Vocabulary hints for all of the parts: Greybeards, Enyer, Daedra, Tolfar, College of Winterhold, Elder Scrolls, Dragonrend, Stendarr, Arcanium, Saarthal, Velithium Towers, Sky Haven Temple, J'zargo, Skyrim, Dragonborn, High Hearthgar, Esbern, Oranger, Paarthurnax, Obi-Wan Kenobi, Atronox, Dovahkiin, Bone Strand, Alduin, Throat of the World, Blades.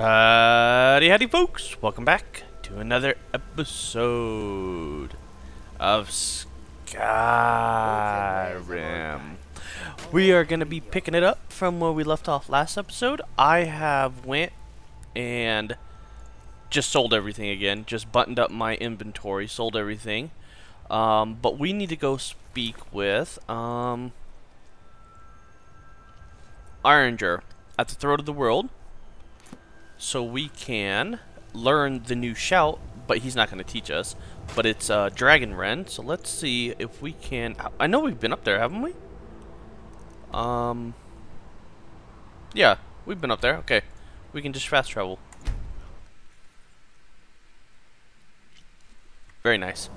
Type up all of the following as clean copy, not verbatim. Howdy, howdy folks, welcome back to another episode of Skyrim. We are going to be picking it up from where we left off last episode. I have went and just sold everything again, just buttoned up my inventory, sold everything. But we need to go speak with Oranger at the Throat of the World, so we can learn the new shout, but he's not going to teach us, but it's Dragonrend. So let's see if we can. I know we've been up there, haven't we? Yeah, we've been up there. Okay, we can just fast travel. Very nice.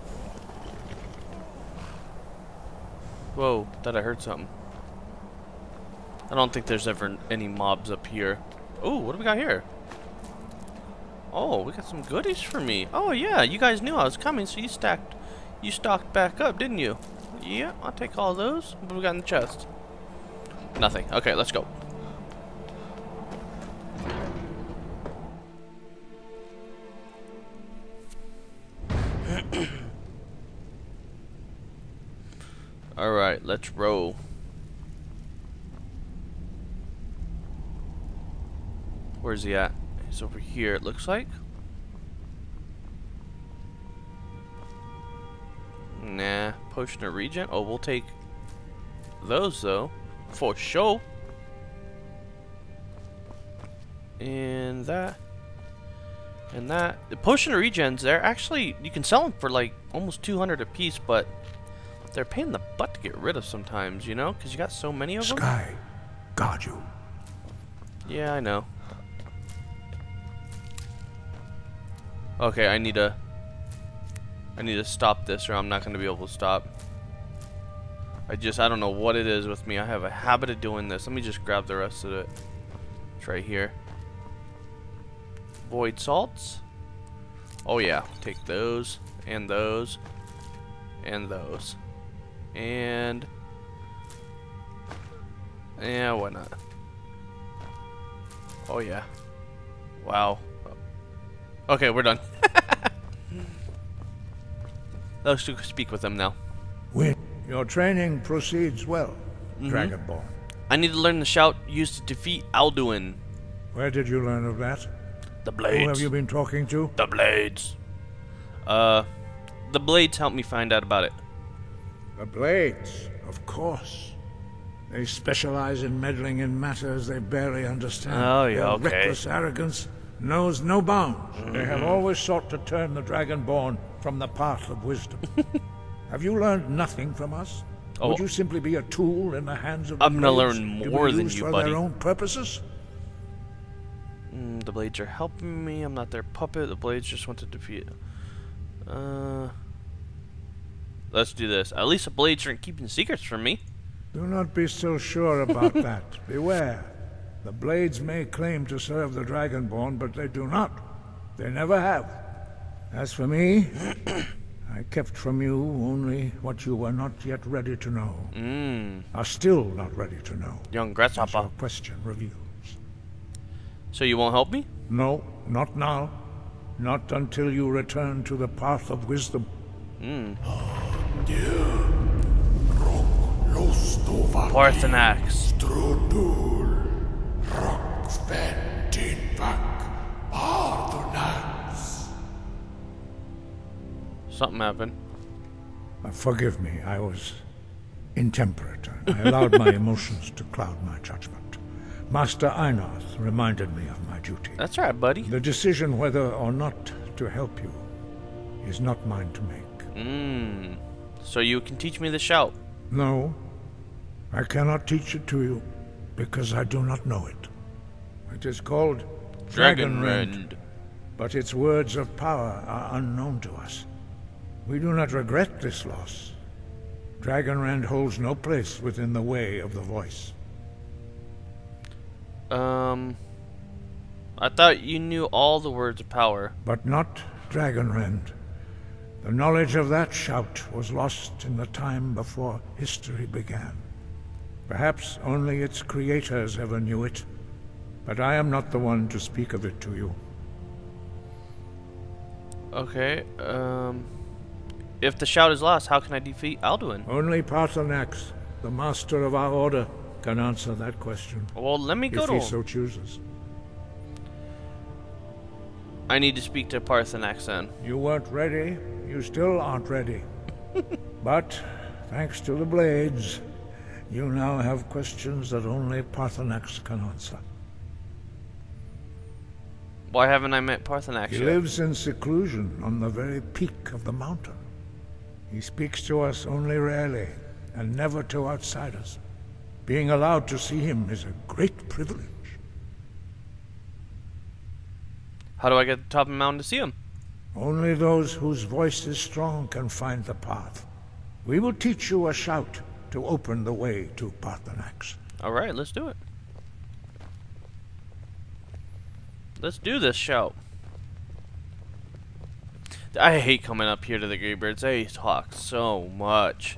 Whoa, thought I heard something. I don't think there's ever any mobs up here. Oh, what do we got here? Oh, we got some goodies for me. Oh yeah, you guys knew I was coming, so you stocked back up, didn't you? Yeah, I'll take all those. What do we got in the chest? Nothing. Okay, let's go. All right, let's roll. Where's he at? He's over here, it looks like. Nah, potion of regent. Oh, we'll take those though, for sure. And that, and that. The potion of regens, they're actually, you can sell them for like almost 200 a piece, but they're a pain in the butt to get rid of sometimes, you know, because you got so many of them. Sky, guard you. Yeah, I know. Okay, I need to stop this or I'm not going to be able to stop. I don't know what it is with me. I have a habit of doing this. Let me just grab the rest of it. It's right here. Void salts. Oh yeah, take those and those and those. And yeah, why not? Oh yeah. Wow. Okay, we're done. Let's speak with them now. Your training proceeds well, Dragonborn. I need to learn the shout used to defeat Alduin. Where did you learn of that? The Blades. Who have you been talking to? The Blades. The Blades helped me find out about it. The Blades, of course. They specialize in meddling in matters they barely understand. Oh, yeah, okay. Their reckless arrogance knows no bounds. They have always sought to turn the Dragonborn from the path of wisdom. Have you learned nothing from us? Oh. Would you simply be a tool in the hands of the Blades? I'm gonna learn more than you, buddy. Their own purposes? The Blades are helping me. I'm not their puppet. The Blades just want to defeat. Let's do this. At least the Blades aren't keeping secrets from me. Do not be so sure about that. Beware. The Blades may claim to serve the Dragonborn, but they do not. They never have. As for me, I kept from you only what you were not yet ready to know. Are still not ready to know. Young grasshopper. Your question reveals. So you won't help me? No, not now. Not until you return to the path of wisdom. Paarthurnax. Something happened. Forgive me, I was intemperate. I allowed my emotions to cloud my judgment. Master Einarth reminded me of my duty. That's right, buddy. The decision whether or not to help you is not mine to make. So you can teach me the shout? No, I cannot teach it to you, because I do not know it. It is called Dragonrend, but its words of power are unknown to us. We do not regret this loss. Dragonrend holds no place within the way of the voice. I thought you knew all the words of power. But not Dragonrend. The knowledge of that shout was lost in the time before history began. Perhaps only its creators ever knew it. But I am not the one to speak of it to you. Okay, if the shout is lost, how can I defeat Alduin? Only Paarthurnax, the master of our order, can answer that question. Well, let me go to him. If he so chooses. I need to speak to Paarthurnax then. You weren't ready. You still aren't ready. But, thanks to the Blades, you now have questions that only Paarthurnax can answer. Why haven't I met Paarthurnax yet? He lives in seclusion on the very peak of the mountain. He speaks to us only rarely, and never to outsiders. Being allowed to see him is a great privilege. How do I get to the top of the mountain to see him? Only those whose voice is strong can find the path. We will teach you a shout to open the way to Paarthurnax. All right, let's do it. Let's do this shout. I hate coming up here to the Greybeards. They talk so much.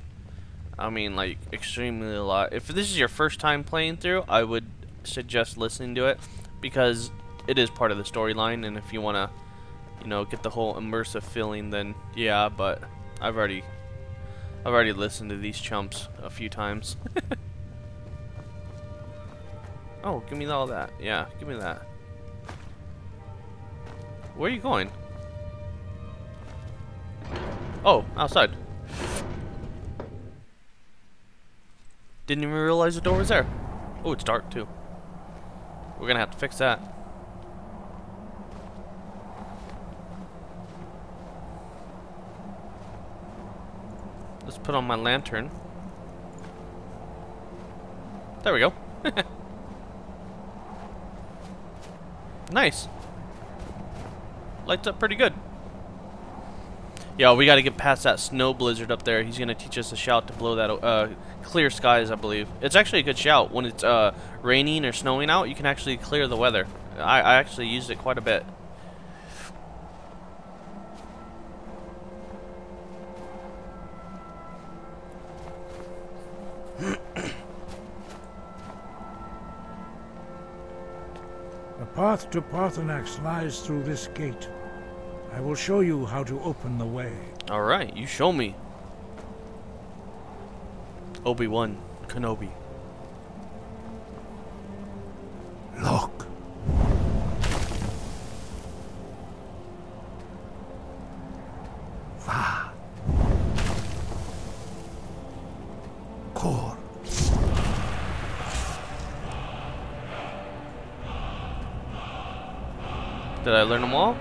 I mean, like, extremely a lot. If this is your first time playing through, I would suggest listening to it, because it is part of the storyline, and if you want to, you know, get the whole immersive feeling, then yeah. But I've already listened to these chumps a few times. Oh, give me all that. Yeah, give me that. Where are you going? Oh, outside. Didn't even realize the door was there. Oh, it's dark too. We're gonna have to fix that. Let's put on my lantern. There we go. Nice. Lights up pretty good. Yo, we gotta get past that snow blizzard up there. He's gonna teach us a shout to blow that clear skies, I believe. It's actually a good shout. When it's raining or snowing out, you can actually clear the weather. I actually used it quite a bit. The path to Paarthurnax lies through this gate. I will show you how to open the way. All right, you show me. Obi-Wan Kenobi. Look. Va. Kor. Did I learn them all?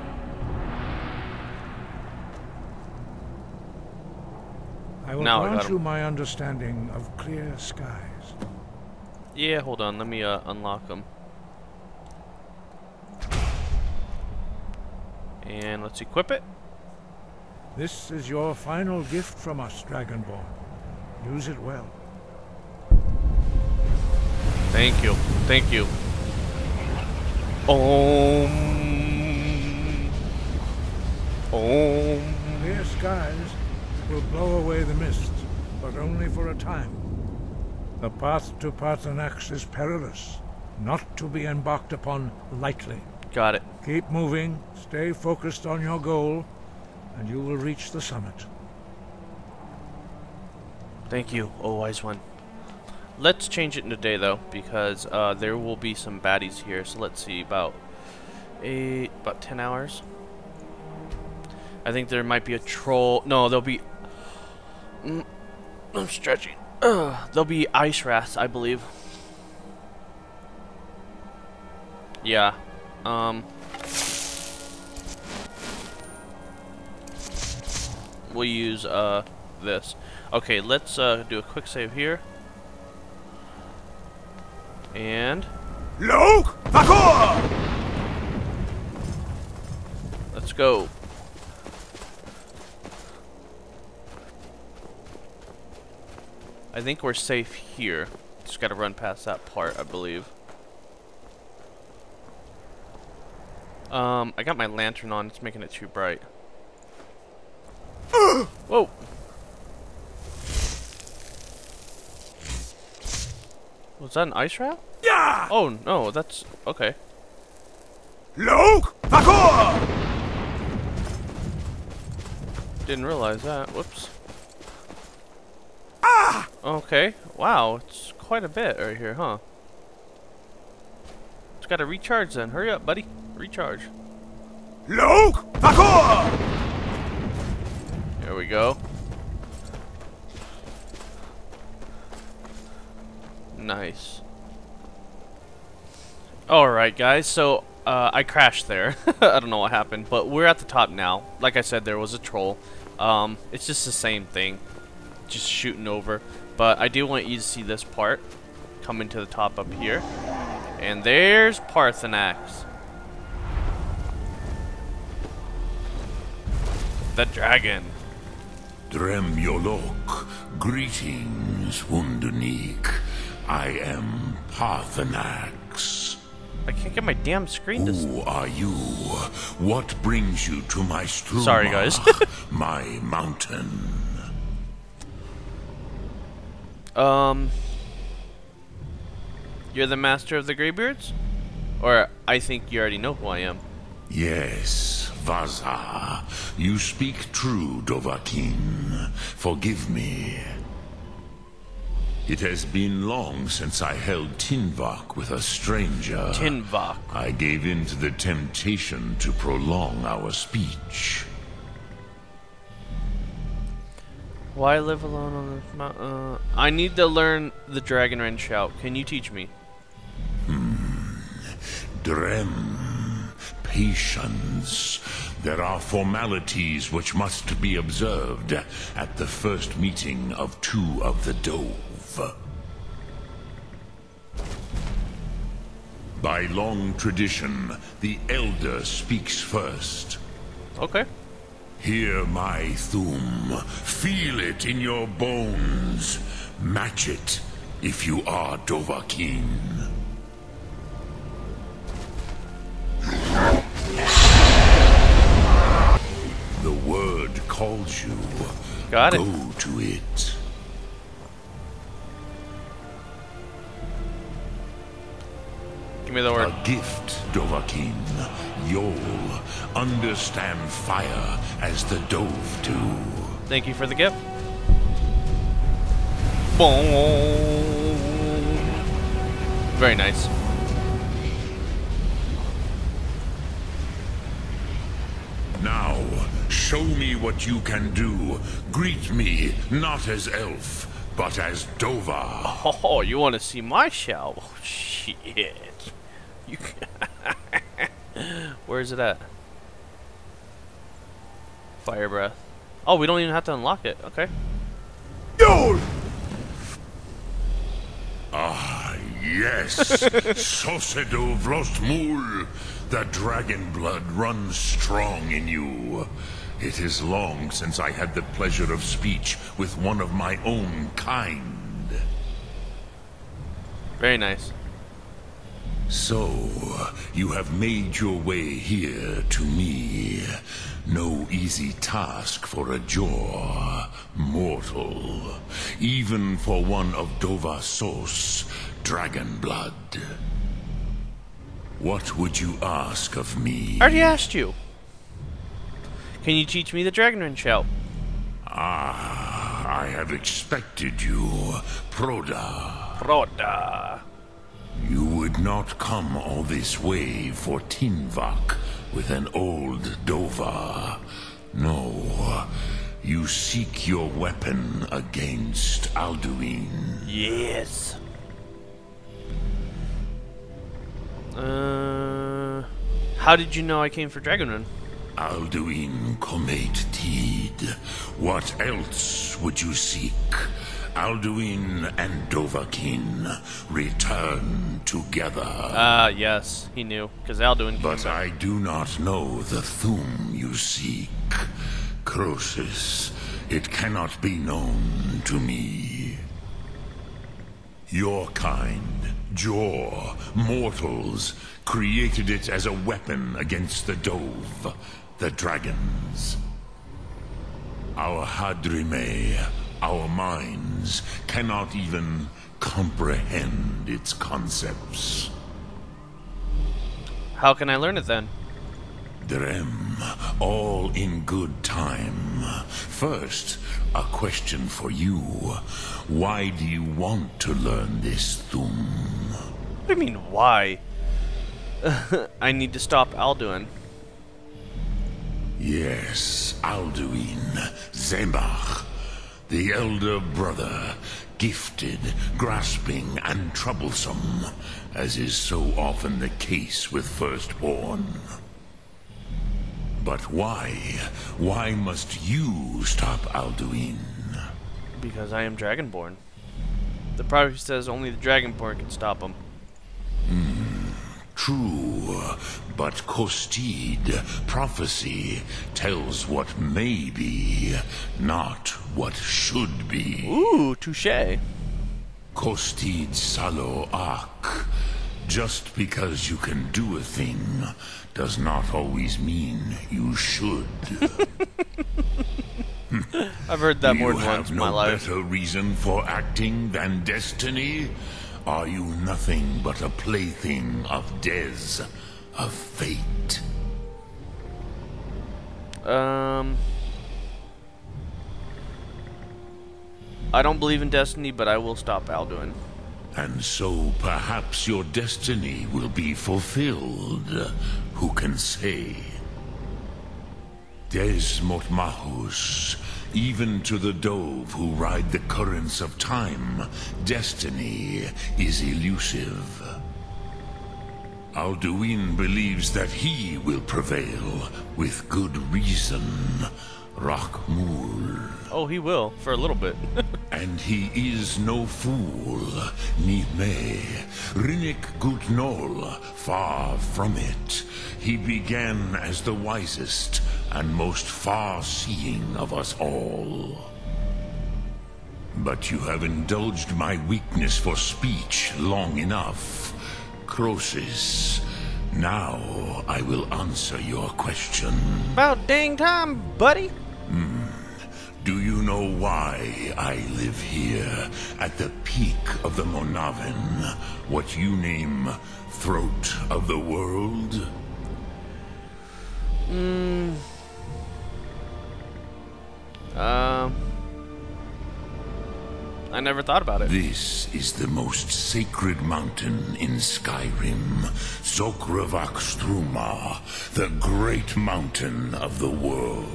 I will grant you my understanding of clear skies. Yeah, hold on. Let me unlock them. And let's equip it. This is your final gift from us, Dragonborn. Use it well. Thank you. Thank you. Clear skies will blow away the mist, but only for a time. The path to Paarthurnax is perilous, not to be embarked upon lightly. Got it. Keep moving, stay focused on your goal, and you will reach the summit. Thank you, O Wise One. Let's change it into day, though, because there will be some baddies here, so let's see, about 10 hours. I think there might be a troll. No, there'll be... I'm stretching. There'll be ice wraths, I believe. Yeah. We'll use this. Okay, let's do a quick save here. And... Luke! Let's go. I think we're safe here. Just gotta run past that part, I believe. I got my lantern on. It's making it too bright. Whoa. What's that an ice trap? Yeah. Oh no, that's okay. Look, didn't realize that. Whoops. Ah. Okay. Wow, it's quite a bit right here, huh? Just gotta recharge then. Hurry up, buddy. Recharge. Look, there we go. Nice. Alright guys, so I crashed there. I don't know what happened, but we're at the top now. Like I said, there was a troll. It's just the same thing, just shooting over. But I do want you to see this part coming to the top up here. And there's Paarthurnax, the dragon. Dremyolok, greetings, Wundunik. I am Paarthurnax. I can't get my damn screen to... Who are you? What brings you to my Struma? Sorry, guys. My mountain. You're the master of the Greybeards? Or I think you already know who I am. Yes, Vaza. You speak true, Dovahkiin. Forgive me. It has been long since I held Tinvok with a stranger. Tinvok. I gave in to the temptation to prolong our speech. Why live alone on the mountain? I need to learn the Dragonrend shout. Can you teach me? Drem. Patience. There are formalities which must be observed at the first meeting of two of the Dove. By long tradition, the elder speaks first. Okay. Hear my Thum. Feel it in your bones. Match it if you are Dovahkiin. The word calls you. Got it. Go to it. Give me the word. A gift, Dovahkiin. You'll understand fire as the Dove do. Thank you for the gift. Boom. Very nice. Now, show me what you can do. Greet me, not as elf, but as Dova. Oh, you want to see my shout? Oh, shit. You where is it at? Fire breath. Oh, we don't even have to unlock it. Okay. Dude! Ah, yes. Sosedo Vrostmul. The dragon blood runs strong in you. It is long since I had the pleasure of speech with one of my own kind. Very nice. So, you have made your way here to me. No easy task for a Jor, mortal. Even for one of Dova Source, dragon blood. What would you ask of me? I already asked you. Can you teach me the Dragonrend shout? Ah, I have expected you, Proda. Proda. You would not come all this way for Tinvok with an old Dova. No, you seek your weapon against Alduin. Yes. How did you know I came for Dragonrend? Alduin comate deed. What else would you seek? Alduin and Dovahkiin return together. Ah, yes, he knew, because Alduin. But I do not know the Thum you seek, Croesus. It cannot be known to me. Your kind, Jor, mortals, created it as a weapon against the Dove, the dragons. Our Hadrime, our minds, cannot even comprehend its concepts. How can I learn it then? Drem, all in good time. First, a question for you. Why do you want to learn this Thum? What do you mean, why? I need to stop Alduin. Yes, Alduin, Zembach, the elder brother, gifted, grasping, and troublesome, as is so often the case with firstborn. But why? Why must you stop Alduin? Because I am Dragonborn. The prophecy says only the Dragonborn can stop him. True, but Kostid, prophecy, tells what may be, not what should be. Ooh, touche. Kostid Salo Ak. Just because you can do a thing does not always mean you should. I've heard that more than once in my life. You have no better reason for acting than destiny? Are you nothing but a plaything of Des, of fate? I don't believe in destiny, but I will stop Alduin. And so perhaps your destiny will be fulfilled. Who can say? Des Motmahus. Even to the Dove who ride the currents of time, destiny is elusive. Alduin believes that he will prevail, with good reason, Rakhmul. Oh, he will, for a little bit. And he is no fool, Nime, Rinnik Gutnol, far from it. He began as the wisest and most far-seeing of us all. But you have indulged my weakness for speech long enough. Croesus, now I will answer your question. About dang time, buddy! Do you know why I live here, at the peak of the Monaven, what you name Throat of the World? I never thought about it. This is the most sacred mountain in Skyrim, Zokravak Struma, the great mountain of the world.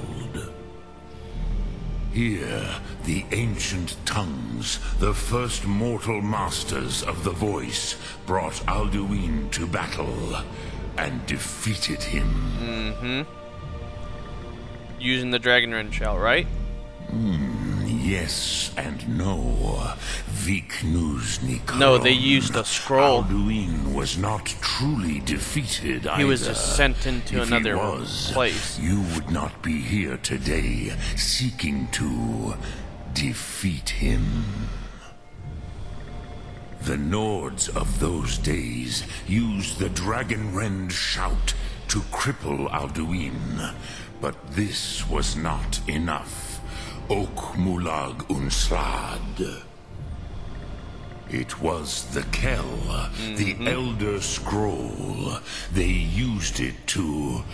Here, the ancient tongues, the first mortal masters of the voice, brought Alduin to battle and defeated him. Using the Dragonrend shell, right? Yes and no. No, they used a scroll. Alduin was not truly defeated either. He was just sent into another place. You would not be here today seeking to defeat him. The Nords of those days used the Dragonrend shout to cripple Alduin, but this was not enough. Ok Mulag Unslad. It was the Kel, the Elder Scroll. They used it to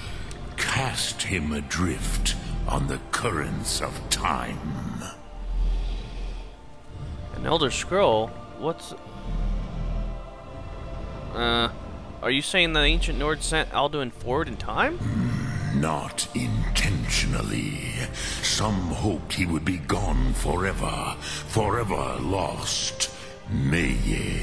cast him adrift on the currents of time. An Elder Scroll? What's... are you saying the ancient Nords sent Alduin forward in time? Not intentionally. Some hoped he would be gone forever, forever lost. Meye.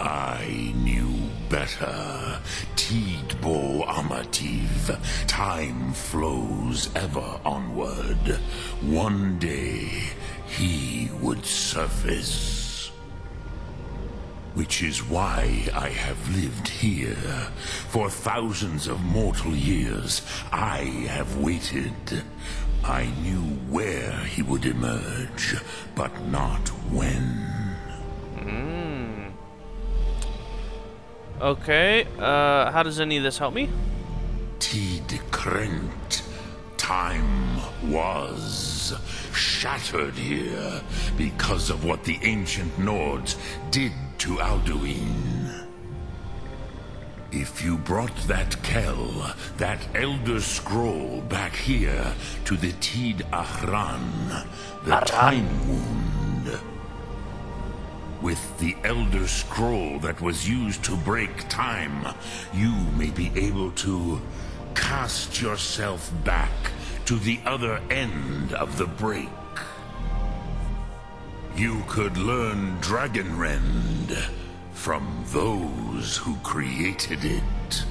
I knew better. Tidbo Amativ. Time flows ever onward. One day, he would surface. Which is why I have lived here. For thousands of mortal years, I have waited. I knew where he would emerge, but not when. Okay, how does any of this help me? Tid Krent. Time was shattered here because of what the ancient Nords did to Alduin. If you brought that Kel, that Elder Scroll, back here to the Tid Ahran, the Time Wound, with the Elder Scroll that was used to break time, you may be able to cast yourself back to the other end of the break. You could learn Dragonrend from those who created it.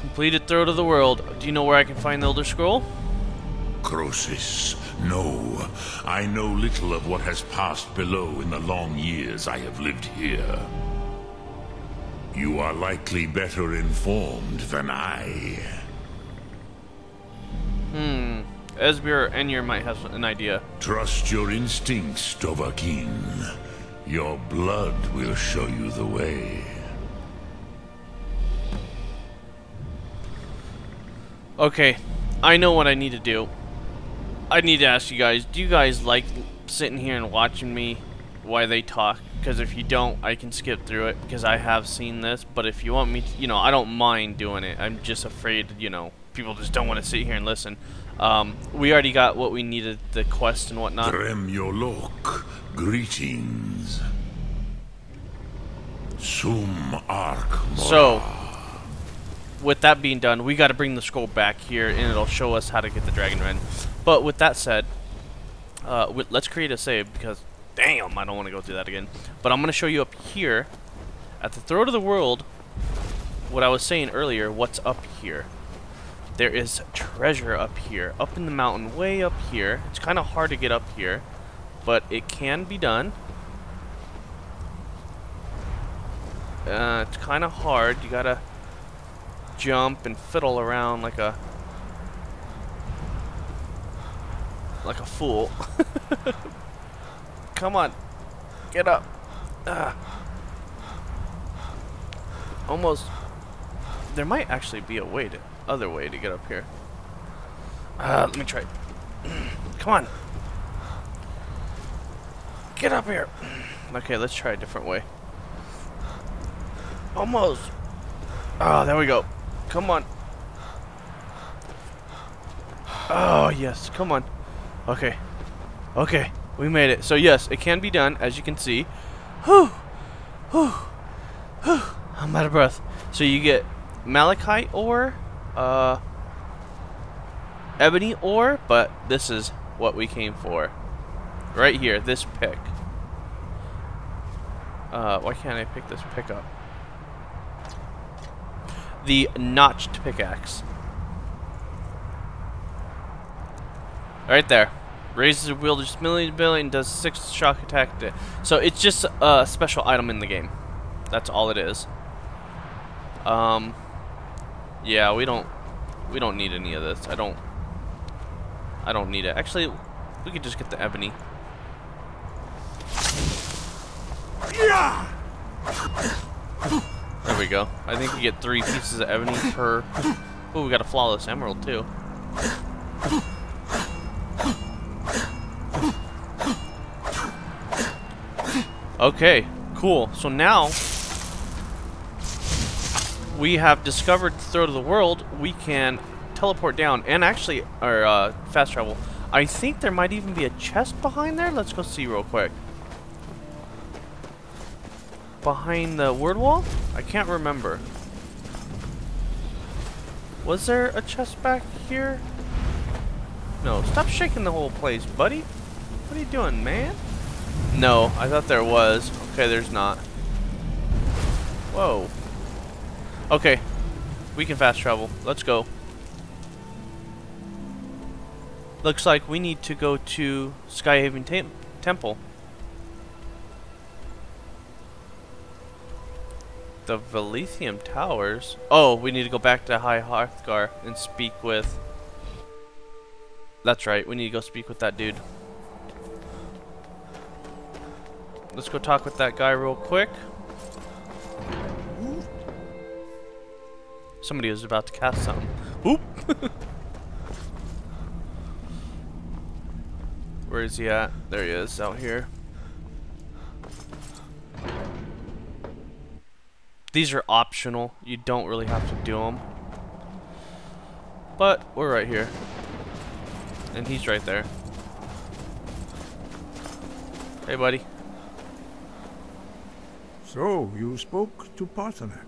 Completed Throat of the World. Do you know where I can find the Elder Scroll? Croesus, no. I know little of what has passed below in the long years I have lived here. You are likely better informed than I. Esbern and Enyer might have an idea. Trust your instincts, Dovahkiin. Your blood will show you the way. Okay, I know what I need to do. I need to ask you guys, do you guys like sitting here and watching me while they talk? Because if you don't, I can skip through it, because I have seen this. But if you want me to, you know, I don't mind doing it. I'm just afraid, you know, people just don't want to sit here and listen. We already got what we needed, the quest and whatnot. Dremyolok, greetings. Sum Ark. So, with that being done, we got to bring the scroll back here, and it'll show us how to get the Dragonrend. But with that said, let's create a save, because damn, I don't want to go through that again. But I'm going to show you up here at the Throat of the World what I was saying earlier, what's up here. There is treasure up here, up in the mountain, way up here. It's kind of hard to get up here, but it can be done. It's kind of hard. You got to jump and fiddle around like a fool. Come on, get up. Almost. There might actually be a way to other way to get up here. Let me try. Come on, get up here. Okay, let's try a different way. Almost. Oh, there we go. Come on. Oh yes, come on. Okay, okay. We made it. So yes, it can be done, as you can see. Whew, whew, whew. I'm out of breath. So you get malachite ore, ebony ore, but this is what we came for. Right here, this pick. Why can't I pick this pick up? The notched pickaxe. Right there. Raises the wielder's ability and does 6 shock attack. So it's just a special item in the game. That's all it is. Yeah, we don't need any of this. I don't need it. Actually, we could just get the ebony. There we go. I think we get 3 pieces of ebony per. Oh, we got a flawless emerald too. Okay, cool. So now we have discovered the Throat of the World. We can teleport down and actually, or fast travel. I think there might even be a chest behind there. Let's go see real quick. Behind the word wall? I can't remember. Was there a chest back here? No, stop shaking the whole place, buddy. What are you doing, man? No, I thought there was. Okay, there's not. Whoa. Okay, we can fast travel. Let's go. Looks like we need to go to Sky Haven Temple. The Velithium Towers. Oh, we need to go back to High Hearthgar and speak with. That's right. We need to go speak with that dude. Let's go talk with that guy real quick. Somebody was about to cast something. Oop! Where is he at? There he is, out here. These are optional. You don't really have to do them. But we're right here. And he's right there. Hey, buddy. So, you spoke to Paarthurnax.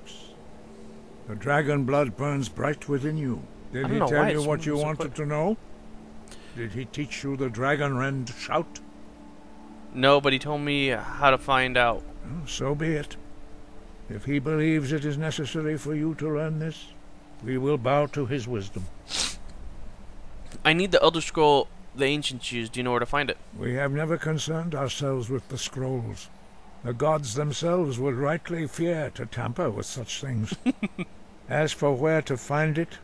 The dragon blood burns bright within you. Did he tell you what you wanted to know? Did he teach you the Dragonrend shout? No, but he told me how to find out. Well, so be it. If he believes it is necessary for you to learn this, we will bow to his wisdom. I need the Elder Scroll the ancients used. Do you know where to find it? We have never concerned ourselves with the scrolls. The gods themselves would rightly fear to tamper with such things. As for where to find it,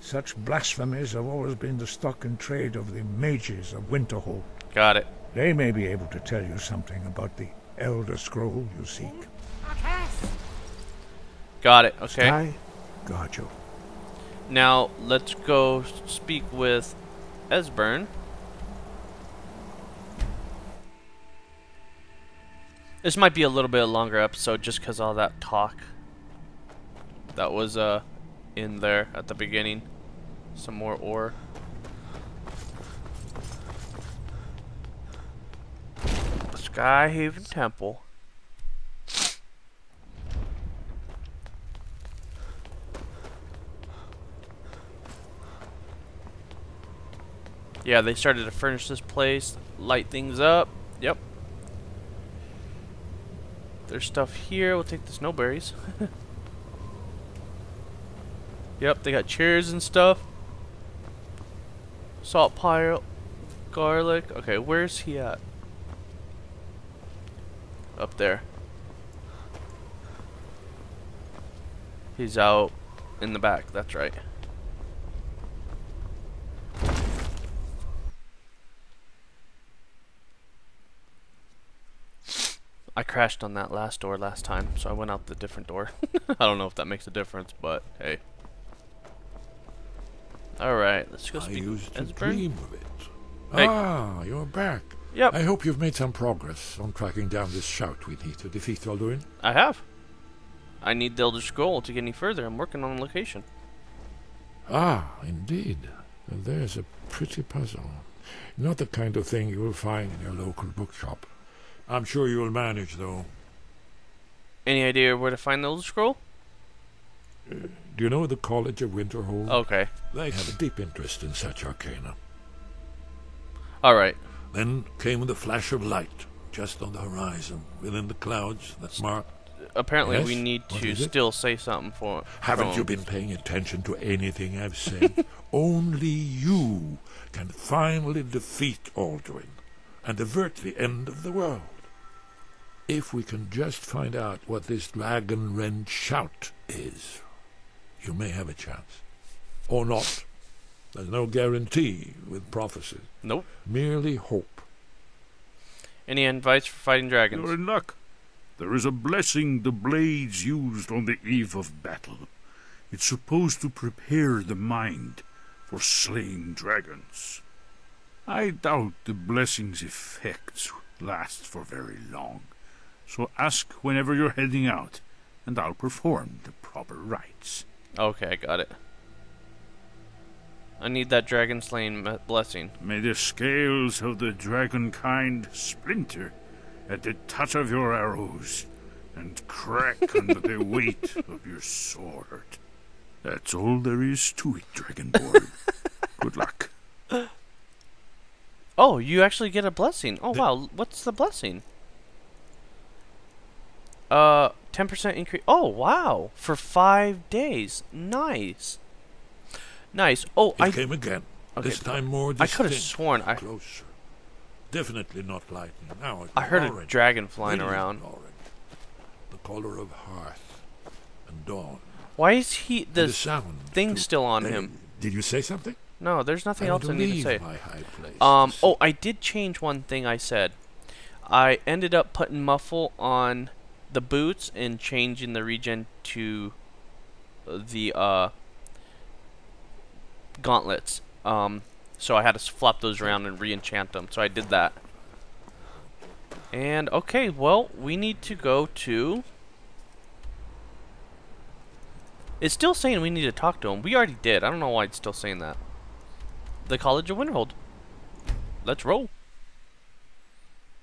such blasphemies have always been the stock in trade of the mages of Winterhold. Got it. They may be able to tell you something about the Elder Scroll you seek. Got it, okay. Sky, guard you. Now, let's go speak with Esbern. This might be a little bit longer episode just because all that talk that was in there at the beginning. Some more ore. Sky Haven Temple. Yeah, they started to furnish this place, light things up. Yep. There's stuff here. We'll take the snowberries. Yep, they got chairs and stuff. Salt pile, garlic. Okay, where's he at? Up there. He's out in the back. That's right. I crashed on that last door last time, so I went out the different door. I don't know if that makes a difference, but hey. Alright, let's go speak with Esbern. I used to dream of it. Hey. Ah, you're back. Yep. I hope you've made some progress on tracking down this shout we need to defeat Alduin. I have. I need the Elder Scroll to get any further. I'm working on a location. Ah, indeed. And there's a pretty puzzle. Not the kind of thing you will find in your local bookshop. I'm sure you'll manage, though. Any idea where to find the Elder Scroll? Do you know the College of Winterhold? Okay. They have a deep interest in such arcana. Alright. Then came the flash of light, just on the horizon, within the clouds that marked... Apparently yes? We need to still say something for... Haven't you been paying attention to anything I've said? Only you can finally defeat Alduin and avert the end of the world. If we can just find out what this Dragonrend shout is, you may have a chance. Or not. There's no guarantee with prophecy. Nope. Merely hope. Any advice for fighting dragons? You're in luck. There is a blessing the Blades used on the eve of battle. It's supposed to prepare the mind for slaying dragons. I doubt the blessing's effects last for very long. So ask whenever you're heading out, and I'll perform the proper rites. Okay, I got it. I need that dragon slaying blessing. May the scales of the dragon kind splinter at the touch of your arrows, and crack under the weight of your sword. That's all there is to it, Dragonborn. Good luck. Oh, you actually get a blessing. Oh, wow. What's the blessing? 10% increase. Oh, wow. For 5 days. Nice. Nice. Oh, I came again. Okay. This time more distinct. I could have sworn I... Closer. Definitely not lightning. Now I heard orange. A dragon flying around. Orange. The color of hearth and dawn. Why is he... The sound thing still on him. Did you say something? No, there's nothing else I need to say. Oh, I did change one thing I said. I ended up putting muffle on the boots and changing the regen to the gauntlets. So I had to flop those around and re-enchant them. So I did that. And okay, well, we need to go to... It's still saying we need to talk to him. We already did. I don't know why it's still saying that. The College of Winterhold. Let's roll.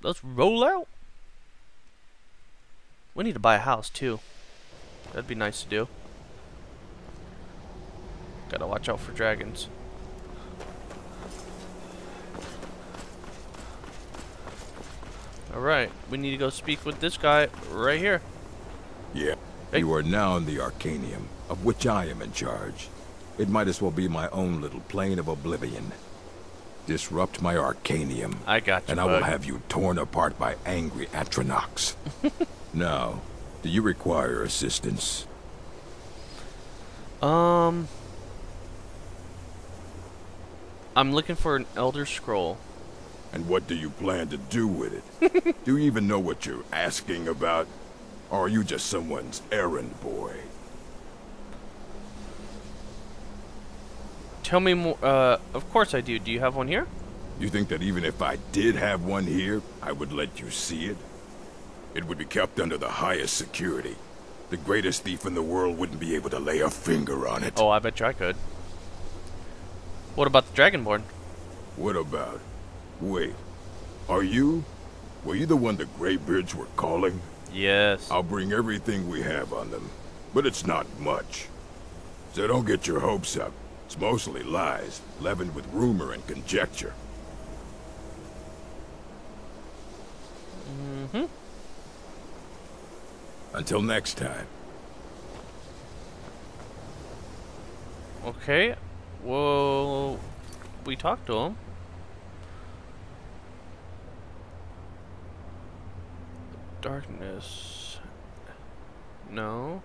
Let's roll out. We need to buy a house, too. That'd be nice to do. Gotta watch out for dragons. Alright, we need to go speak with this guy right here. Yeah. Hey. You are now in the Arcanium, of which I am in charge. It might as well be my own little plane of oblivion. Disrupt my Arcanium, I got you, and bug. I will have you torn apart by angry Atronox. Now, do you require assistance? I'm looking for an Elder Scroll. And what do you plan to do with it? Do you even know what you're asking about? Or are you just someone's errand boy? Tell me more. Of course I do. Do you have one here? You think that even if I did have one here, I would let you see it? It would be kept under the highest security. The greatest thief in the world wouldn't be able to lay a finger on it. Oh, I bet you I could. What about the Dragonborn? What about? Wait, were you the one the Greybeards were calling? Yes. I'll bring everything we have on them, but it's not much. So don't get your hopes up. It's mostly lies, leavened with rumor and conjecture. Mm-hmm. Until next time. Okay, well, we talked to him. Darkness. No.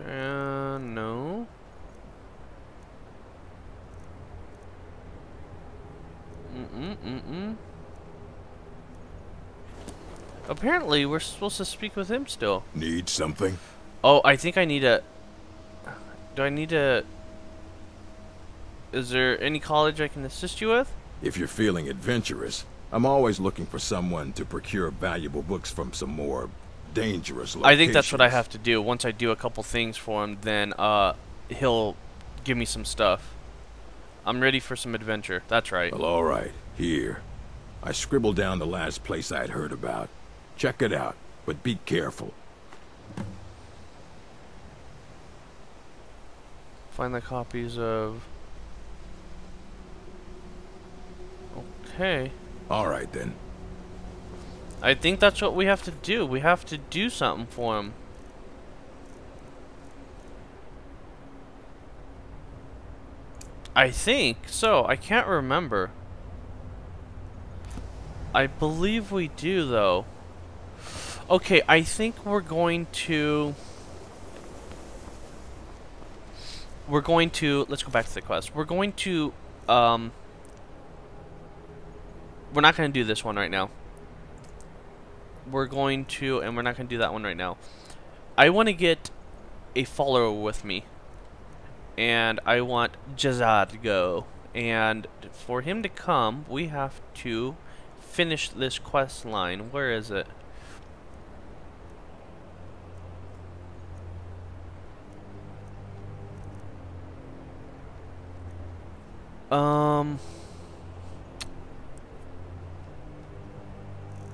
No. Apparently, we're supposed to speak with him still. Need something? Oh, I think I need a... Do I need a... Is there any college I can assist you with? If you're feeling adventurous... I'm always looking for someone to procure valuable books from some more dangerous locations. I think that's what I have to do. Once I do a couple things for him, then he'll give me some stuff. I'm ready for some adventure. That's right. Well, all right. Here. I scribbled down the last place I'd heard about. Check it out, but be careful. Find the copies of... Okay. Alright then. I think that's what we have to do. We have to do something for him. I think so. I can't remember. I believe we do though. Okay, I think we're going to let's go back to the quest. We're going to we're not going to do this one right now. And we're not going to do that one right now. I want to get a follower with me. And I want J'zargo. And for him to come, we have to finish this quest line. Where is it?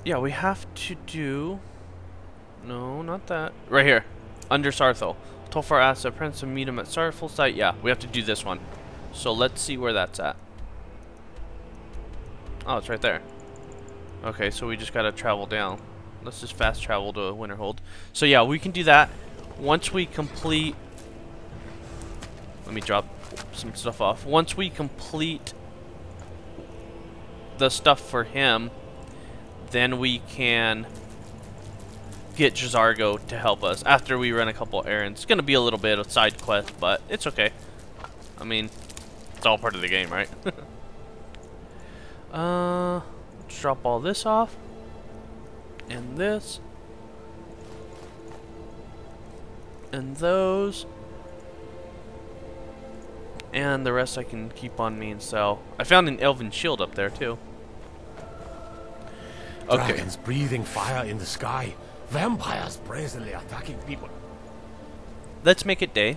Yeah, we have to do... No, not that. Right here. Under Saarthal. Tolfar asked the prince to meet him at Saarthal site. Yeah, we have to do this one. So let's see where that's at. Oh, it's right there. Okay, so we just gotta travel down. Let's just fast travel to Winterhold. So yeah, we can do that. Once we complete... Let me drop some stuff off. Once we complete the stuff for him... Then we can get J'zargo to help us after we run a couple errands. It's going to be a little bit of side quest, but it's okay. I mean, it's all part of the game, right? Let's drop all this off. And this. and those. And the rest I can keep on me and sell. I found an elven shield up there too. Okay. Dragons breathing fire in the sky. Vampires brazenly attacking people. Let's make it day.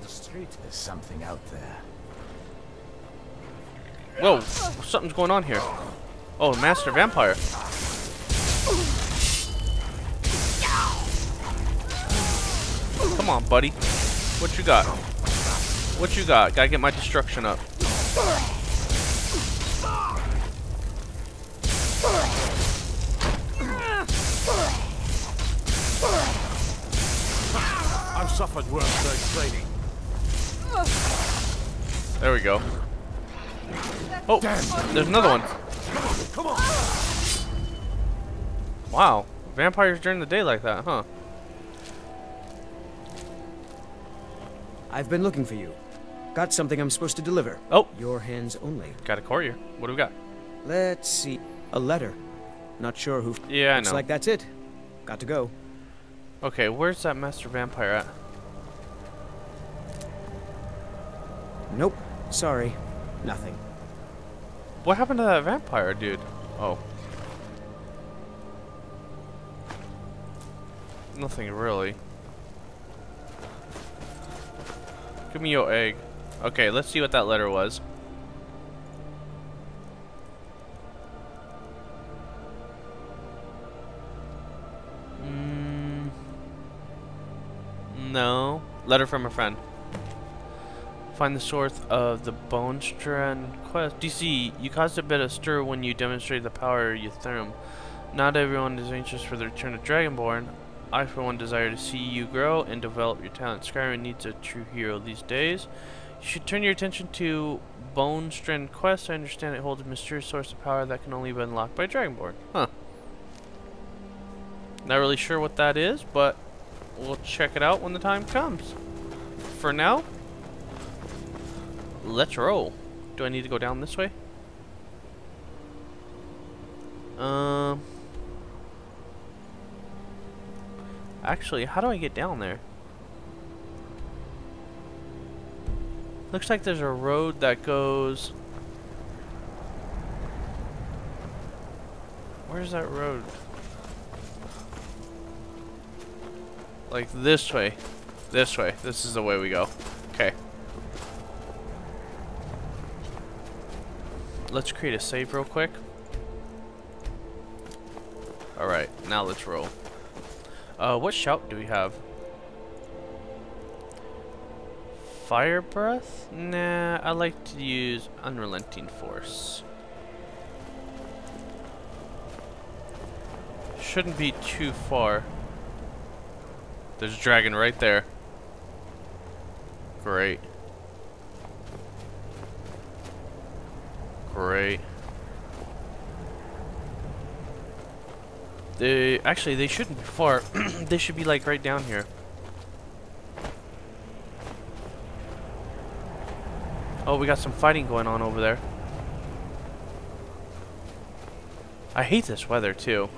The street is something out there. Whoa, something's going on here. Oh, master vampire. Come on, buddy. What you got? What you got? Gotta get my destruction up. I've suffered worse than training. There we go. Oh, there's another one. Come on, come on. Wow, vampires during the day like that, huh? I've been looking for you. Got something I'm supposed to deliver. Oh. Your hands only. Got a courier. What do we got? Let's see. A letter. Not sure who. Yeah, I know. Looks like that's it. Got to go. Okay, where's that master vampire at? Nope. Sorry. Nothing. What happened to that vampire, dude? Oh. Nothing really. Give me your egg. Okay, let's see what that letter was. No. Letter from a friend. Find the source of the Bone Strand quest. DC, you caused a bit of stir when you demonstrated the power of your therm. Not everyone is anxious for the return of Dragonborn. I, for one, desire to see you grow and develop your talent. Skyrim needs a true hero these days. You should turn your attention to Bone Strand quest. I understand it holds a mysterious source of power that can only be unlocked by Dragonborn. Huh. Not really sure what that is, but we'll check it out when the time comes. For now, let's roll. Do I need to go down this way? Actually, how do I get down there? Looks like there's a road that goes... Where's that road? Like this way. This way. This is the way we go. Okay. Let's create a save real quick. Alright, now let's roll. What shout do we have? Fire breath? Nah, I like to use unrelenting force. Shouldn't be too far. There's a dragon right there. Great. Great. They shouldn't be far. They should be like right down here. Oh, we got some fighting going on over there. I hate this weather too.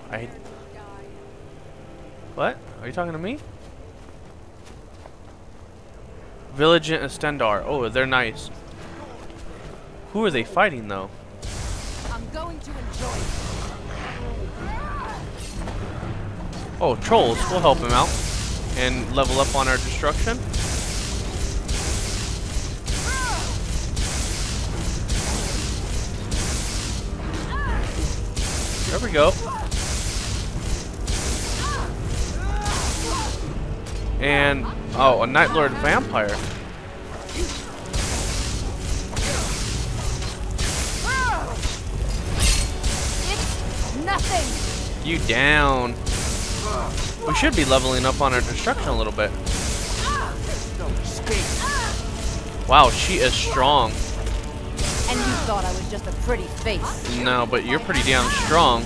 What? Are you talking to me? Village in Stendarr. Oh, they're nice. Who are they fighting though? I'm going to enjoy it. Oh, trolls. We'll help him out and level up on our destruction. There we go. And, oh, a Night Lord vampire. It's nothing. You down. We should be leveling up on our destruction a little bit. Wow, she is strong. And you thought I was just a pretty face. No, but you're pretty damn strong.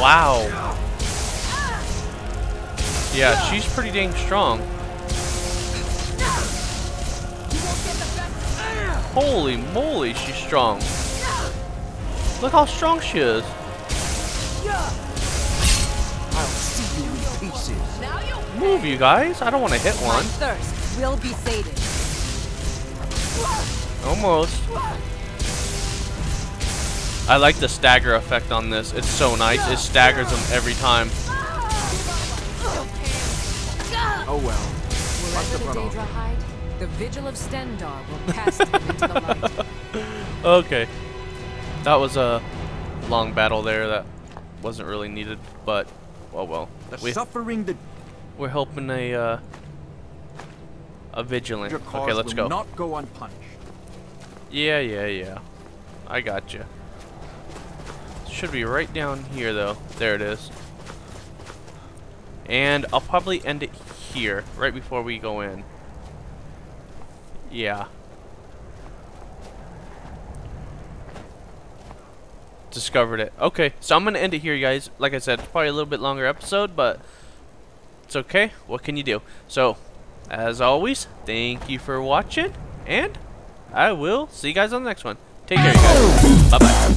Wow. Yeah, she's pretty dang strong. Holy moly, she's strong. Look how strong she is. I'll see you in pieces. Move, you guys. I don't want to hit one. My thirst will be sated. Almost. I like the stagger effect on this. It's so nice. It staggers them every time. Oh well. Wherever the Daedra hide, the vigil of Stendarr will cast them into the light. Okay. That was a long battle there that wasn't really needed, but oh well. We're helping a vigilant. Okay, let's go. Not go unpunished. Yeah. I got you. Should be right down here though. There it is. And I'll probably end it here, right before we go in. Yeah. Discovered it. Okay, so I'm gonna end it here, you guys. Like I said, it's probably a little bit longer episode, but it's okay. What can you do? So, as always, thank you for watching, and I will see you guys on the next one. Take care, you guys. Bye-bye.